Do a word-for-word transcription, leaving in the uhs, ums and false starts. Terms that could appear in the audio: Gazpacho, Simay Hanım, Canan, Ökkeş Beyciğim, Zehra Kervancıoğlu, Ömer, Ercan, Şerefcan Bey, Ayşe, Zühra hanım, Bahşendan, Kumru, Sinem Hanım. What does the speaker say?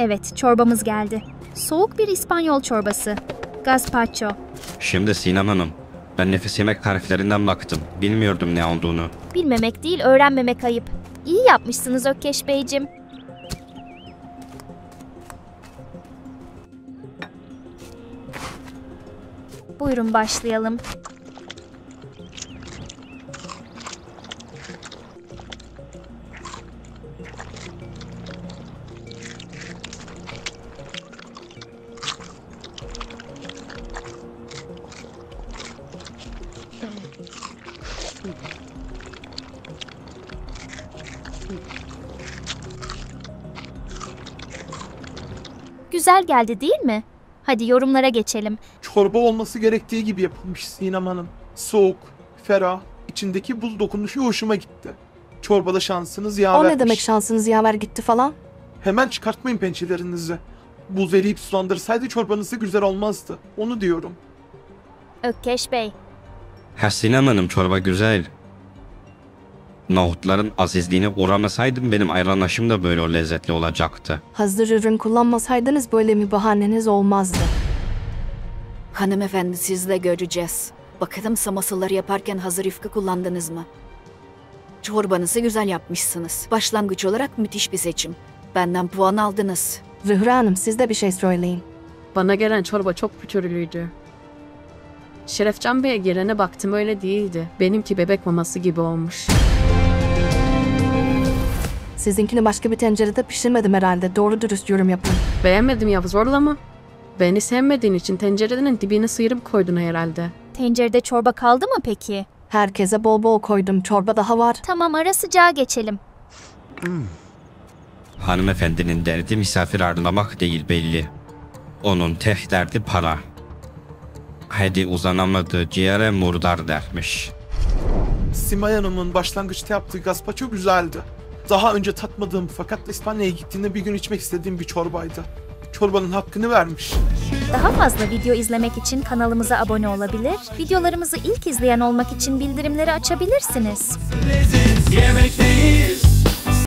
Evet, çorbamız geldi. Soğuk bir İspanyol çorbası. Gazpacho. Şimdi Sinem Hanım, ben nefis yemek tariflerinden baktım. Bilmiyordum ne olduğunu. Bilmemek değil, öğrenmemek ayıp. İyi yapmışsınız Ökkeş Beyciğim. Buyurun başlayalım. Güzel geldi değil mi? Hadi yorumlara geçelim. Çorba olması gerektiği gibi yapılmış Sinem Hanım. Soğuk, ferah, içindeki buz dokunuşu hoşuma gitti. Çorbada şansınız yaver. O ne demek şansınız yaver gitti falan? Hemen çıkartmayın pençelerinizi. Buz eriyip sulandırsaydı çorbanızı güzel olmazdı. Onu diyorum. Ökkeş Bey. Ha Sinem Hanım, çorba güzel. Nohutların azizliğine uğramasaydım benim ayranlaşım da böyle lezzetli olacaktı. Hazır ürün kullanmasaydınız böyle mi bahaneniz olmazdı? Hanımefendi siz de göreceğiz. Bakalım samasılları yaparken hazır yufka kullandınız mı? Çorbanızı güzel yapmışsınız. Başlangıç olarak müthiş bir seçim. Benden puan aldınız. Zühra Hanım siz de bir şey söyleyin. Bana gelen çorba çok pütürlüydü. Şerefcan Bey'e gelene baktım öyle değildi. Benimki bebek maması gibi olmuş. Sizinkini başka bir tencerede pişirmedim herhalde. Doğru dürüst yorum yapın. Beğenmedim ya, zorlama. Beni sevmediğin için tencerenin dibine sıyırıp koydun herhalde. Tencerede çorba kaldı mı peki? Herkese bol bol koydum. Çorba daha var. Tamam, ara sıcağa geçelim. Hmm. Hanımefendinin derdi misafir ağırlamak değil belli. Onun tek derdi para. Hadi uzanamadı ciğere murdar dermiş. Simay Hanım'ın başlangıçta yaptığı gazpacho güzeldi. Daha önce tatmadığım fakat İspanya'ya gittiğinde bir gün içmek istediğim bir çorbaydı. Çorbanın hakkını vermiş. Daha fazla video izlemek için kanalımıza abone olabilir, videolarımızı ilk izleyen olmak için bildirimleri açabilirsiniz.